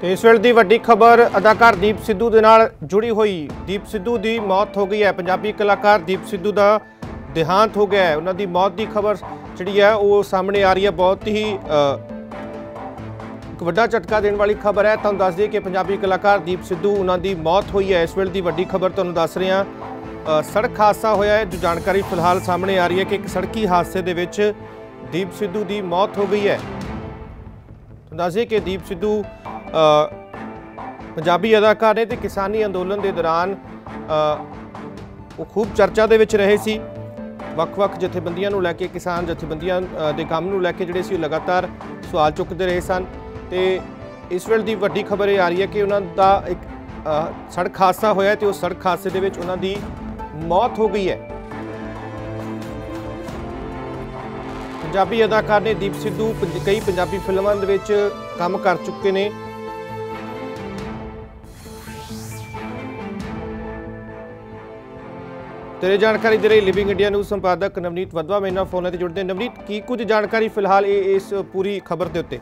तो इस वेल की वड्डी खबर अदाकार दीप सिद्धू के नाल जुड़ी हुई। दीप सिद्धू की मौत हो गई है। पंजाबी कलाकार दीप सिद्धू का देहांत हो गया है। उन्हों की मौत की खबर जी है वो सामने आ रही है। बहुत ही एक वड्डा झटका देने वाली खबर है। तुहानूं दस दिए कि पंजाबी कलाकार दीप सिद्धू उन्होंने मौत हुई है। इस वेल की वड्डी खबर तुहानूं दस रहे हैं। सड़क हादसा होया है। जो जानकारी फिलहाल सामने आ रही है कि एक सड़की हादसे के विच दीप सिद्धू की मौत हो गई है। तुहानूं दस दिए कि दीप सिद्धू पंजाबी अदाकार ने तो किसानी अंदोलन के दौरान वो खूब चर्चा के विच रहे सी। ਵੱਖ-ਵੱਖ ਜਥੇਬੰਦੀਆਂ ਨੂੰ ਲੈ ਕੇ किसान ਜਥੇਬੰਦੀਆਂ ਦੇ ਕੰਮ ਨੂੰ ਲੈ ਕੇ ਜਿਹੜੇ ਸੀ लगातार सवाल चुकते रहे सन। तो इस वेल की ਵੱਡੀ खबर ये आ रही है कि ਉਹਨਾਂ ਦਾ एक सड़क हादसा होया तो उस सड़क हादसे ਦੇ ਵਿੱਚ ਉਹਨਾਂ ਦੀ मौत हो गई है। पंजाबी अदाकार ने दीप सिद्धू कई पंजाबी फिल्मों ਦੇ ਵਿੱਚ ਕੰਮ कर चुके ने। तेरे जानकारी दे रही लिविंग इंडिया न्यूज़ संपादक नवनीत वधवा मेरे नाल फोन ते जुड़ते हैं। नवनीत, की कुछ जानकारी फिलहाल इस पूरी खबर के उत्ते?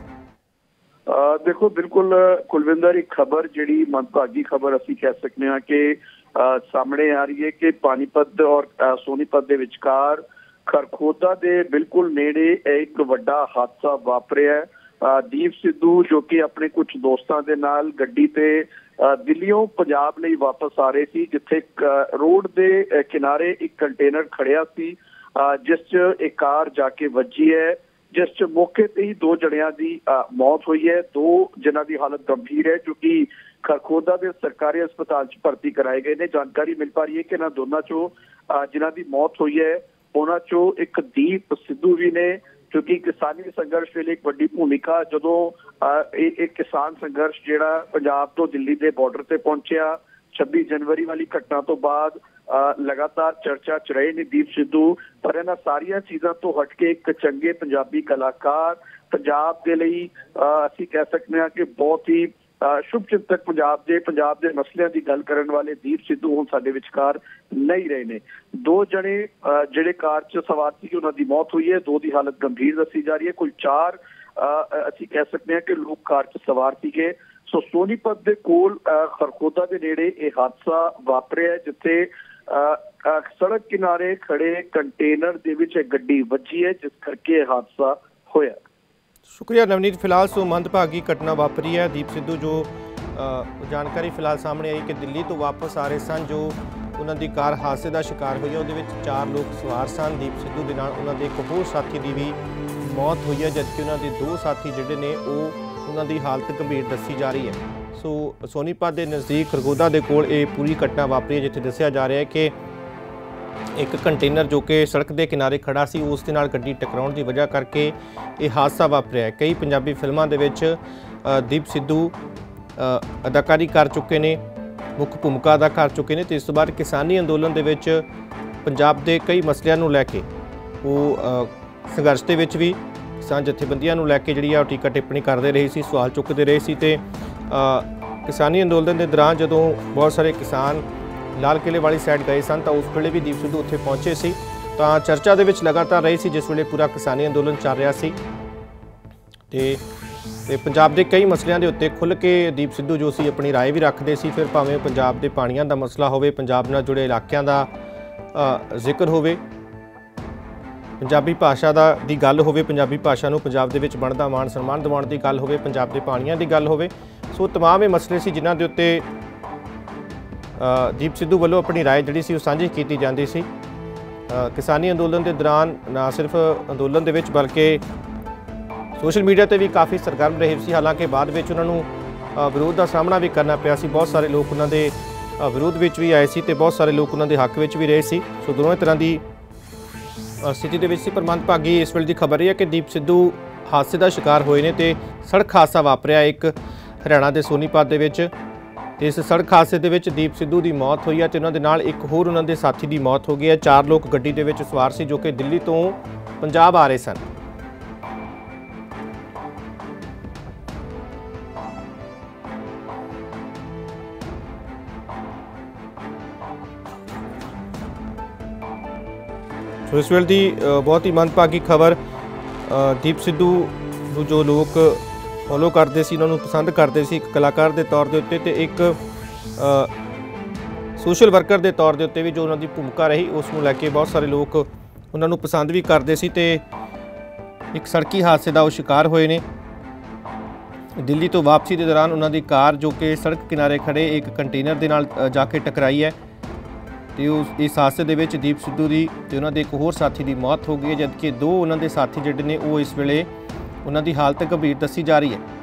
देखो, बिल्कुल कुलविंदर, एक खबर जिहड़ी मनभागी खबर असीं कह सकते हैं कि सामने आ रही है कि पानीपत और सोनीपत के विचकार खरखोदा के बिल्कुल नेड़े एक वड्डा हादसा वापरिया है। दीप सिद्धू जो कि अपने कुछ दोस्तों के नाल गड्डी ते दिल्लियों पंजाब लई वापस आ रहे थे, जिथे रोड के किनारे एक कंटेनर खड़िया सी जिस च एक कार जाके वजी है, जिस च मौके ते ही दो जणियां दी मौत हुई है। दो जिन्हां दी हालत गंभीर है जो कि खरखोदा के सरकारी अस्पताल च भर्ती कराए गए ने। जानकारी मिल पा रही है कि इन्हां दोनों चो जिन्हां दी मौत हुई है उन्हां चो एक दीप सिद्धू भी ने, क्योंकि किसानी संघर्ष वेले एक वड्डी भूमिका जदों एक किसान संघर्ष जिहड़ा पंजाब तो दिल्ली के बॉर्डर से पहुंचया 26 जनवरी वाली घटना तो बाद लगातार चर्चा च रहे ने दीप सिद्धू। पर इन्हां सारिया चीज़ों तो हट के एक चंगे पंजाबी कलाकार, पंजाब के लिए असीं कह सकते हैं कि बहुत ही शुभ चिंतक, पंजाब दे मसलों की गल करन वाले दीप सिद्धू हुण साडे विचकार नहीं रहे ने। दो जने जिहड़े कार च सवार सी उन्हां दी मौत हुई है। दो की हालत गंभीर दसी जा रही है। कुल चार असीं कह सकते हैं कि लोग कार च सवार सीगे। सो सोनीपत के कोल खरखोदा के नेड़े ये हादसा वापरिया है, जिथे सड़क किनारे खड़े कंटेनर दे विच गड्डी वजी है, जिस करके हादसा होया। शुक्रिया नवनीत। फिलहाल सो मंदभागी घटना वापरी है। दीप सिद्धू जो जानकारी फिलहाल सामने आई कि दिल्ली तो वापस आ रहे सन, जो उन्हों की कार हादसे का शिकार हुई है। वो 4 लोग सवार सन। दीप सिद्धू के नाल उन्होंने एक होर साथी की भी मौत हुई है, जबकि उन्होंने 2 साथी जोड़े ने वो उन्होंने हालत गंभीर दसी जा रही है। सो सोनीपत के नज़दीक खरगोदा के कोल पूरी घटना वापरी है, जिथे दसिया जा रहा है कि एक कंटेनर जो कि सड़क के किनारे खड़ा सी उस दे नाल गड्डी टकराउण दी वजह करके ये हादसा वापरिया है। कई पंजाबी फिल्मां दे विच दीप सिद्धू अदाकारी कर चुके ने, मुख्य भूमिका अदा कर चुके ने। तो इस तों बाद किसानी अंदोलन दे विच पंजाब दे कई मसलियां नूं लैके वो संघर्ष दे विच भी किसान जथेबंदियां नूं लैके जिहड़ी आ टीका टिप्पणी करदे रहे सी, सवाल चुकदे रहे सी। ते किसानी अंदोलन दे दौरान जदों बहुत सारे किसान लाल किले वाली साइड गए सन तो उस वे भी दीप सिद्धू उत्थे पहुंचे सी, तो चर्चा दे विच लगातार रही सी, जिस वेले पूरा किसानी अंदोलन चल रहा सी। ते पंजाब दे कई मसलों के उत्ते खुल के दीप सिद्धू जो सी अपनी राय भी रखते सी। फिर भावें पंजाब दे पानियां दा मसला होवे, पंजाब नाल जुड़े इलाकियां दा जिक्र होवे, पंजाबी भाषा दा दी गल होवे, पंजाबी भाषा नूं पंजाब दे विच बनदा मान सन्मान दिवाउण दी गल होवे, पंजाब दे पानियां दी गल होवे। सो तमाम ये मसले सी जिन्हां दे उत्ते दीप सिद्धू वालों अपनी राय जिहड़ी सी सांझी की जाती सी। किसानी अंदोलन के दौरान ना सिर्फ अंदोलन के बल्कि सोशल मीडिया पर भी काफ़ी सरगर्म रहे सी। हालांकि बाद में उन्होंने विरोध का सामना भी करना पिया सी। बहुत सारे लोग उन्होंने विरोध में भी आए सी तो बहुत सारे लोग उन्होंने हक में भी रहे सी। सो दोनों तरह की स्थिति के विच पर मंदभागी इस वेले की खबर यह है कि दीप सिद्धू हादसे का शिकार हुए हैं। तो सड़क हादसा वापरिया एक हरियाणा के सोनीपत के विच। इस सड़क हादसे के विच दीप सिद्धू की मौत हुई है तो उन्होंने नाल एक होर उन्होंने साथी की मौत हो गई है। 4 लोग गड्डी दे विच सवार सी जो कि दिल्ली तो पंजाब आ रहे सन। तो इस वेल की बहुत ही मंदभागी खबर दीप सिद्धू जो लोग फॉलो करते सी, उन्होंने पसंद करते सी एक कलाकार के तौर के उत्ते, एक सोशल वर्कर के तौर के उत्ते भी जो उन्होंने भूमिका रही उसनों लैके बहुत सारे लोग उन्होंने पसंद भी करते सी। ते एक सड़की हादसे का वो शिकार होए ने। दिल्ली तो वापसी के दौरान उन्होंने कार जो कि सड़क किनारे खड़े एक कंटेनर के नाल जाके टकराई है, तो इस हादसे के विच दीप सिद्धू की तो उन्होंने एक होर साथी की मौत हो गई है, जबकि दो उन्होंने साथी जोड़े ने वो इस वेले उन्होंने हालत गंभीर दसी जा रही है।